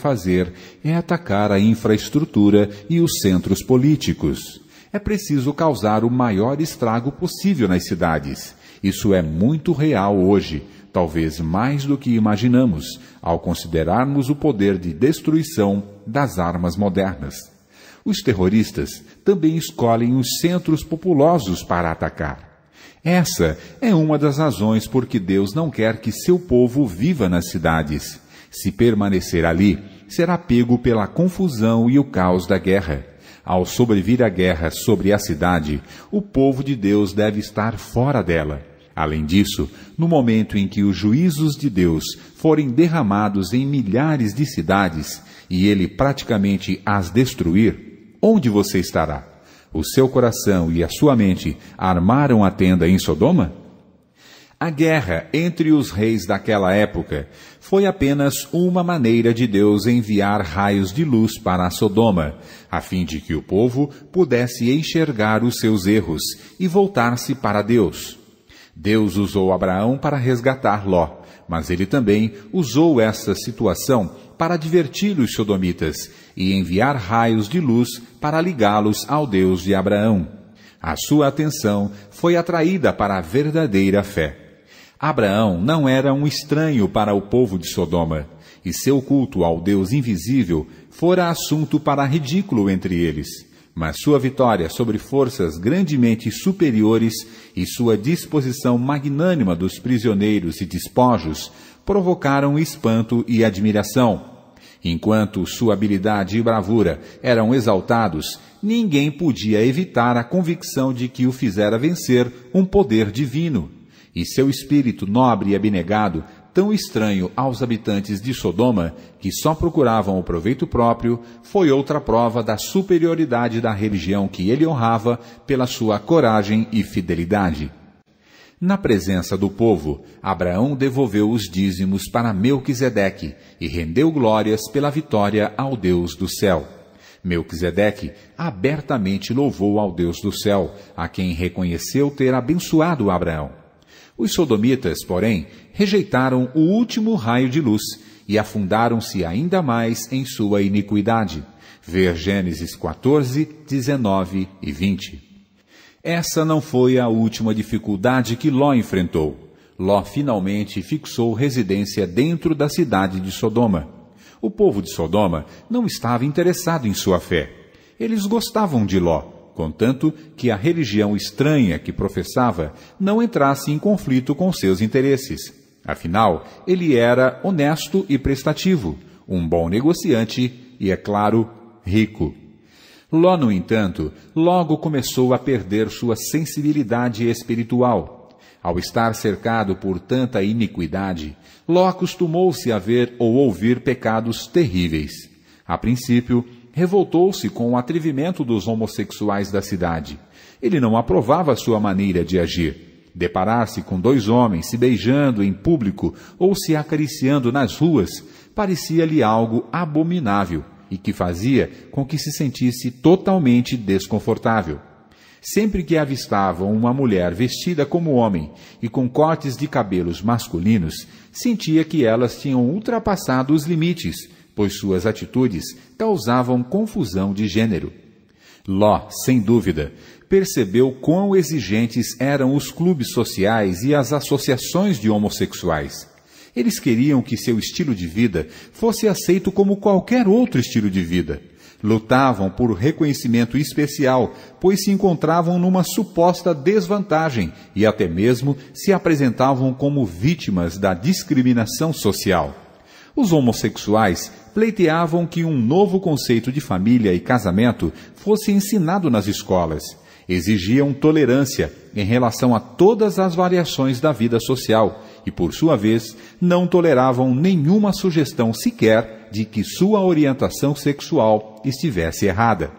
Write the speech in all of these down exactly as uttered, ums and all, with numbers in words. fazer é atacar a infraestrutura e os centros políticos. É preciso causar o maior estrago possível nas cidades. Isso é muito real hoje, talvez mais do que imaginamos, ao considerarmos o poder de destruição das armas modernas. Os terroristas também escolhem os centros populosos para atacar. Essa é uma das razões por que Deus não quer que seu povo viva nas cidades. Se permanecer ali, será pego pela confusão e o caos da guerra. Ao sobrevir a guerra sobre a cidade, o povo de Deus deve estar fora dela. Além disso, no momento em que os juízos de Deus forem derramados em milhares de cidades e ele praticamente as destruir, onde você estará? O seu coração e a sua mente armaram a tenda em Sodoma? A guerra entre os reis daquela época foi apenas uma maneira de Deus enviar raios de luz para Sodoma, a fim de que o povo pudesse enxergar os seus erros e voltar-se para Deus. Deus usou Abraão para resgatar Ló, mas ele também usou essa situação para divertir os sodomitas e enviar raios de luz para ligá-los ao Deus de Abraão. A sua atenção foi atraída para a verdadeira fé. Abraão não era um estranho para o povo de Sodoma, e seu culto ao Deus invisível fora assunto para ridículo entre eles. Mas sua vitória sobre forças grandemente superiores e sua disposição magnânima dos prisioneiros e despojos provocaram espanto e admiração. Enquanto sua habilidade e bravura eram exaltados, ninguém podia evitar a convicção de que o fizera vencer um poder divino. E seu espírito nobre e abnegado, tão estranho aos habitantes de Sodoma, que só procuravam o proveito próprio, foi outra prova da superioridade da religião que ele honrava pela sua coragem e fidelidade. Na presença do povo, Abraão devolveu os dízimos para Melquisedeque e rendeu glórias pela vitória ao Deus do céu. Melquisedeque abertamente louvou ao Deus do céu, a quem reconheceu ter abençoado Abraão. Os sodomitas, porém, rejeitaram o último raio de luz e afundaram-se ainda mais em sua iniquidade. Ver Gênesis quatorze, dezenove e vinte. Essa não foi a última dificuldade que Ló enfrentou. Ló finalmente fixou residência dentro da cidade de Sodoma. O povo de Sodoma não estava interessado em sua fé. Eles gostavam de Ló, contanto que a religião estranha que professava não entrasse em conflito com seus interesses. Afinal, ele era honesto e prestativo, um bom negociante e, é claro, rico. Ló, no entanto, logo começou a perder sua sensibilidade espiritual. Ao estar cercado por tanta iniquidade, Ló acostumou-se a ver ou ouvir pecados terríveis. A princípio, revoltou-se com o atrevimento dos homossexuais da cidade. Ele não aprovava sua maneira de agir. Deparar-se com dois homens se beijando em público ou se acariciando nas ruas parecia-lhe algo abominável e que fazia com que se sentisse totalmente desconfortável. Sempre que avistavam uma mulher vestida como homem e com cortes de cabelos masculinos, sentia que elas tinham ultrapassado os limites, pois suas atitudes causavam confusão de gênero. Ló, sem dúvida, percebeu quão exigentes eram os clubes sociais e as associações de homossexuais. Eles queriam que seu estilo de vida fosse aceito como qualquer outro estilo de vida. Lutavam por reconhecimento especial, pois se encontravam numa suposta desvantagem e até mesmo se apresentavam como vítimas da discriminação social. Os homossexuais pleiteavam que um novo conceito de família e casamento fosse ensinado nas escolas. Exigiam tolerância em relação a todas as variações da vida social e, por sua vez, não toleravam nenhuma sugestão sequer de que sua orientação sexual estivesse errada.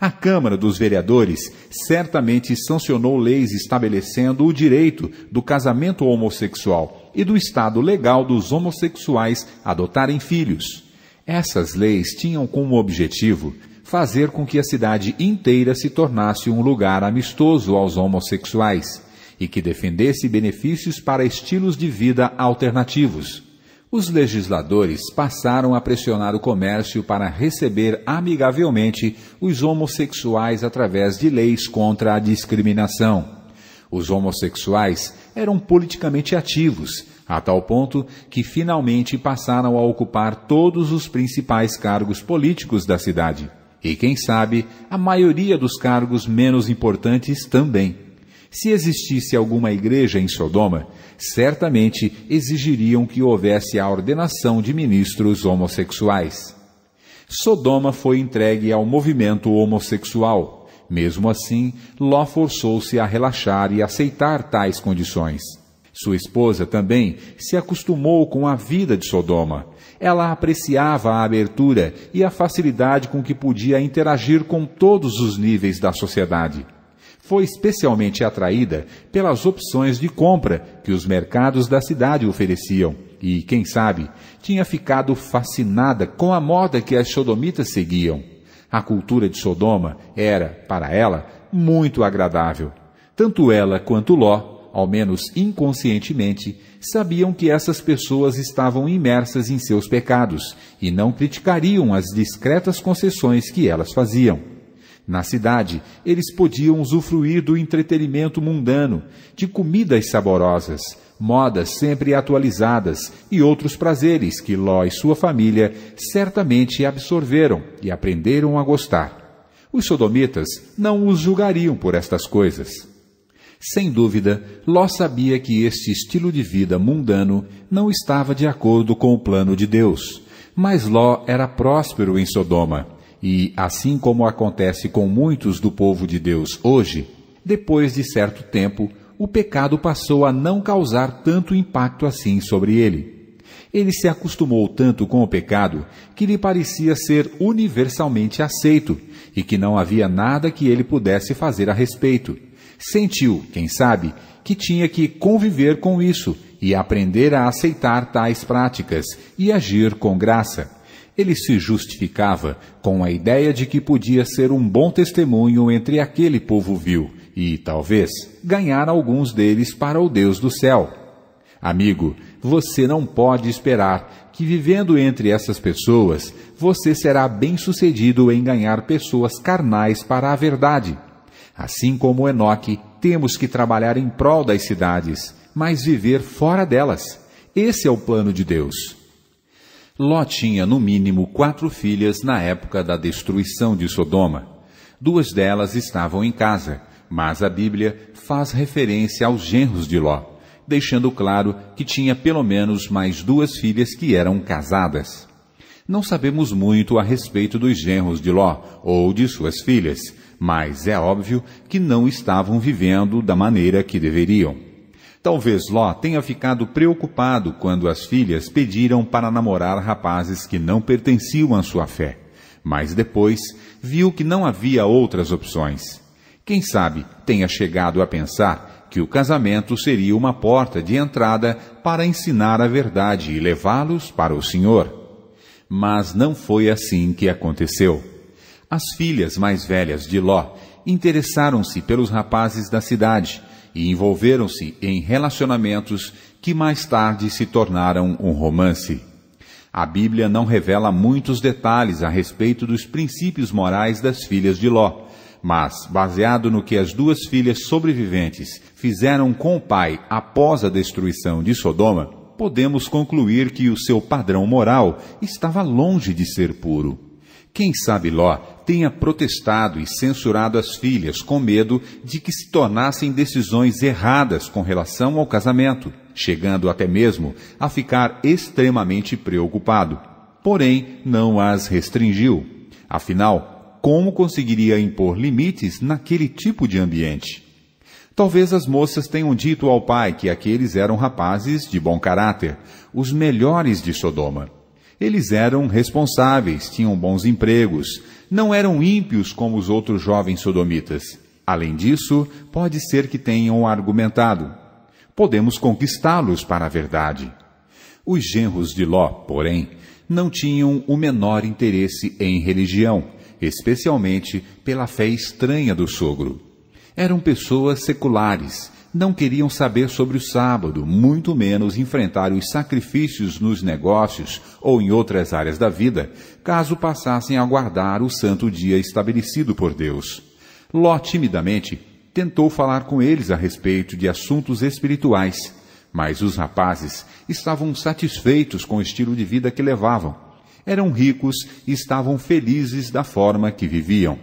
A Câmara dos Vereadores certamente sancionou leis estabelecendo o direito do casamento homossexual e do estado legal dos homossexuais adotarem filhos. Essas leis tinham como objetivo fazer com que a cidade inteira se tornasse um lugar amistoso aos homossexuais e que defendesse benefícios para estilos de vida alternativos. os legisladores passaram a pressionar o comércio para receber amigavelmente os homossexuais através de leis contra a discriminação. Os homossexuais eram politicamente ativos, a tal ponto que finalmente passaram a ocupar todos os principais cargos políticos da cidade. E quem sabe, a maioria dos cargos menos importantes também. Se existisse alguma igreja em Sodoma, certamente exigiriam que houvesse a ordenação de ministros homossexuais. Sodoma foi entregue ao movimento homossexual. Mesmo assim, Ló forçou-se a relaxar e aceitar tais condições. Sua esposa também se acostumou com a vida de Sodoma. Ela apreciava a abertura e a facilidade com que podia interagir com todos os níveis da sociedade. Foi especialmente atraída pelas opções de compra que os mercados da cidade ofereciam e, quem sabe, tinha ficado fascinada com a moda que as sodomitas seguiam. A cultura de Sodoma era, para ela, muito agradável. Tanto ela quanto Ló, ao menos inconscientemente, sabiam que essas pessoas estavam imersas em seus pecados e não criticariam as discretas concessões que elas faziam. Na cidade, eles podiam usufruir do entretenimento mundano, de comidas saborosas, modas sempre atualizadas e outros prazeres que Ló e sua família certamente absorveram e aprenderam a gostar. Os sodomitas não os julgariam por estas coisas. Sem dúvida, Ló sabia que este estilo de vida mundano não estava de acordo com o plano de Deus. Mas Ló era próspero em Sodoma, e, assim como acontece com muitos do povo de Deus hoje, depois de certo tempo, o pecado passou a não causar tanto impacto assim sobre ele. Ele se acostumou tanto com o pecado que lhe parecia ser universalmente aceito e que não havia nada que ele pudesse fazer a respeito. Sentiu, quem sabe, que tinha que conviver com isso e aprender a aceitar tais práticas e agir com graça. Ele se justificava com a ideia de que podia ser um bom testemunho entre aquele povo vil e, talvez, ganhar alguns deles para o Deus do céu. Amigo, você não pode esperar que, vivendo entre essas pessoas, você será bem-sucedido em ganhar pessoas carnais para a verdade. Assim como Enoque, temos que trabalhar em prol das cidades, mas viver fora delas. Esse é o plano de Deus. Ló tinha, no mínimo, quatro filhas na época da destruição de Sodoma. Duas delas estavam em casa, mas a Bíblia faz referência aos genros de Ló, deixando claro que tinha pelo menos mais duas filhas que eram casadas. Não sabemos muito a respeito dos genros de Ló ou de suas filhas, mas é óbvio que não estavam vivendo da maneira que deveriam. Talvez Ló tenha ficado preocupado quando as filhas pediram para namorar rapazes que não pertenciam à sua fé, mas depois viu que não havia outras opções. Quem sabe tenha chegado a pensar que o casamento seria uma porta de entrada para ensinar a verdade e levá-los para o Senhor. Mas não foi assim que aconteceu. As filhas mais velhas de Ló interessaram-se pelos rapazes da cidade e envolveram-se em relacionamentos que mais tarde se tornaram um romance. A Bíblia não revela muitos detalhes a respeito dos princípios morais das filhas de Ló, mas, baseado no que as duas filhas sobreviventes fizeram com o pai após a destruição de Sodoma, podemos concluir que o seu padrão moral estava longe de ser puro. Quem sabe Ló tenha protestado e censurado as filhas com medo de que se tornassem decisões erradas com relação ao casamento, chegando até mesmo a ficar extremamente preocupado. Porém, não as restringiu. Afinal, como conseguiria impor limites naquele tipo de ambiente? Talvez as moças tenham dito ao pai que aqueles eram rapazes de bom caráter, os melhores de Sodoma. Eles eram responsáveis, tinham bons empregos, não eram ímpios como os outros jovens sodomitas. Além disso, pode ser que tenham argumentado: podemos conquistá-los para a verdade. Os genros de Ló, porém, não tinham o menor interesse em religião, especialmente pela fé estranha do sogro. Eram pessoas seculares, não queriam saber sobre o sábado, muito menos enfrentar os sacrifícios nos negócios ou em outras áreas da vida, caso passassem a guardar o santo dia estabelecido por Deus. Ló, timidamente, tentou falar com eles a respeito de assuntos espirituais, mas os rapazes estavam satisfeitos com o estilo de vida que levavam. Eram ricos e estavam felizes da forma que viviam.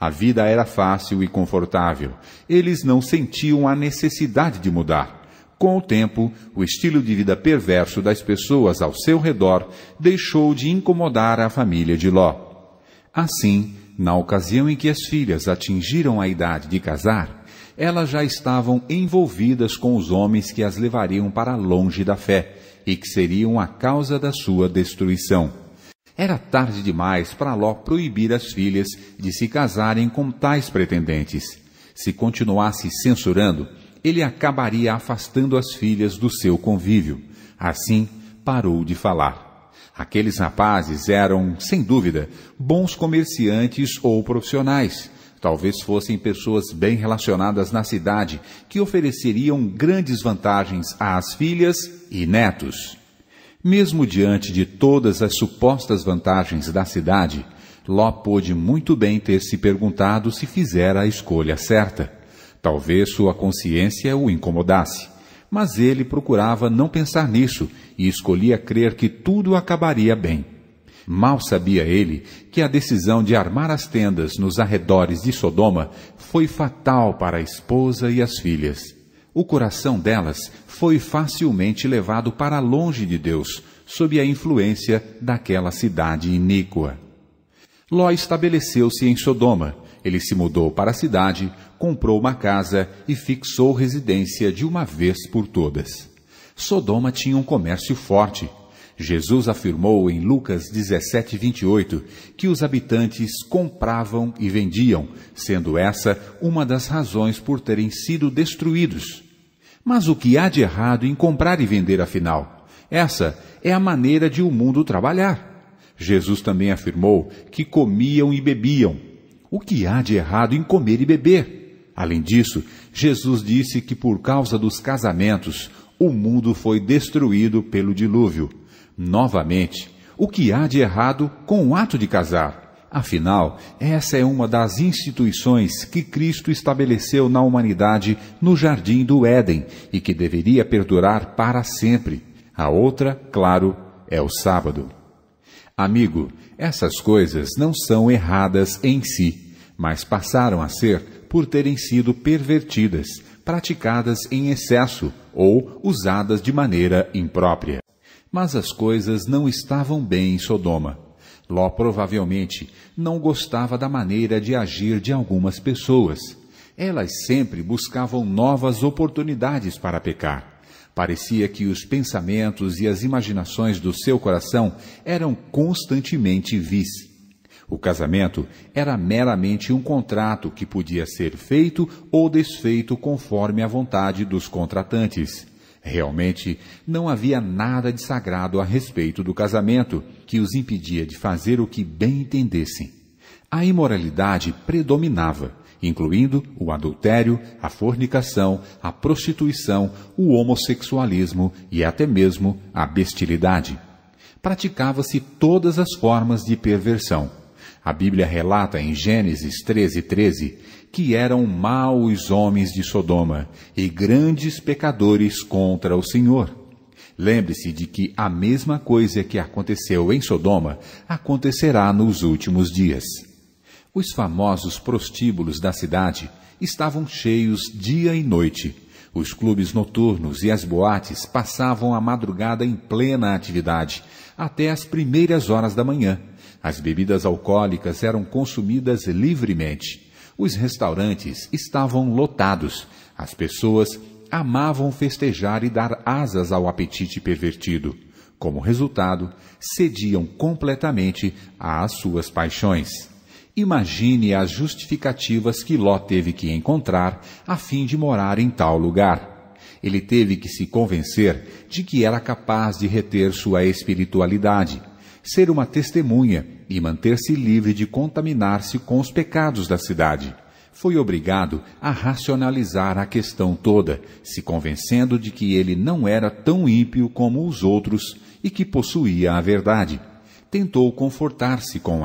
A vida era fácil e confortável. Eles não sentiam a necessidade de mudar. Com o tempo, o estilo de vida perverso das pessoas ao seu redor deixou de incomodar a família de Ló. Assim, na ocasião em que as filhas atingiram a idade de casar, elas já estavam envolvidas com os homens que as levariam para longe da fé e que seriam a causa da sua destruição. Era tarde demais para Ló proibir as filhas de se casarem com tais pretendentes. Se continuasse censurando, ele acabaria afastando as filhas do seu convívio. Assim, parou de falar. Aqueles rapazes eram, sem dúvida, bons comerciantes ou profissionais. Talvez fossem pessoas bem relacionadas na cidade, que ofereceriam grandes vantagens às filhas e netos. Mesmo diante de todas as supostas vantagens da cidade, Ló pôde muito bem ter se perguntado se fizera a escolha certa. Talvez sua consciência o incomodasse, mas ele procurava não pensar nisso e escolhia crer que tudo acabaria bem. Mal sabia ele que a decisão de armar as tendas nos arredores de Sodoma foi fatal para a esposa e as filhas. O coração delas foi facilmente levado para longe de Deus, sob a influência daquela cidade iníqua. Ló estabeleceu-se em Sodoma. Ele se mudou para a cidade, comprou uma casa e fixou residência de uma vez por todas. Sodoma tinha um comércio forte. Jesus afirmou em Lucas dezessete, vinte e oito, que os habitantes compravam e vendiam, sendo essa uma das razões por terem sido destruídos. Mas o que há de errado em comprar e vender, afinal? Essa é a maneira de o mundo trabalhar. Jesus também afirmou que comiam e bebiam. O que há de errado em comer e beber? Além disso, Jesus disse que por causa dos casamentos, o mundo foi destruído pelo dilúvio. Novamente, o que há de errado com o ato de casar? Afinal, essa é uma das instituições que Cristo estabeleceu na humanidade no Jardim do Éden e que deveria perdurar para sempre. A outra, claro, é o sábado. Amigo, essas coisas não são erradas em si, mas passaram a ser por terem sido pervertidas, praticadas em excesso ou usadas de maneira imprópria. Mas as coisas não estavam bem em Sodoma. Ló provavelmente não gostava da maneira de agir de algumas pessoas. Elas sempre buscavam novas oportunidades para pecar. Parecia que os pensamentos e as imaginações do seu coração eram constantemente vis. O casamento era meramente um contrato que podia ser feito ou desfeito conforme a vontade dos contratantes. Realmente, não havia nada de sagrado a respeito do casamento que os impedia de fazer o que bem entendessem. A imoralidade predominava, incluindo o adultério, a fornicação, a prostituição, o homossexualismo e até mesmo a bestialidade. Praticava-se todas as formas de perversão. A Bíblia relata em Gênesis treze, treze, que eram maus os homens de Sodoma e grandes pecadores contra o Senhor. Lembre-se de que a mesma coisa que aconteceu em Sodoma acontecerá nos últimos dias. Os famosos prostíbulos da cidade estavam cheios dia e noite. Os clubes noturnos e as boates passavam a madrugada em plena atividade, até as primeiras horas da manhã. As bebidas alcoólicas eram consumidas livremente. Os restaurantes estavam lotados. As pessoas amavam festejar e dar asas ao apetite pervertido. Como resultado, cediam completamente às suas paixões. Imagine as justificativas que Ló teve que encontrar a fim de morar em tal lugar. Ele teve que se convencer de que era capaz de reter sua espiritualidade, ser uma testemunha e manter-se livre de contaminar-se com os pecados da cidade. foi obrigado a racionalizar a questão toda, se convencendo de que ele não era tão ímpio como os outros e que possuía a verdade. Tentou confortar-se com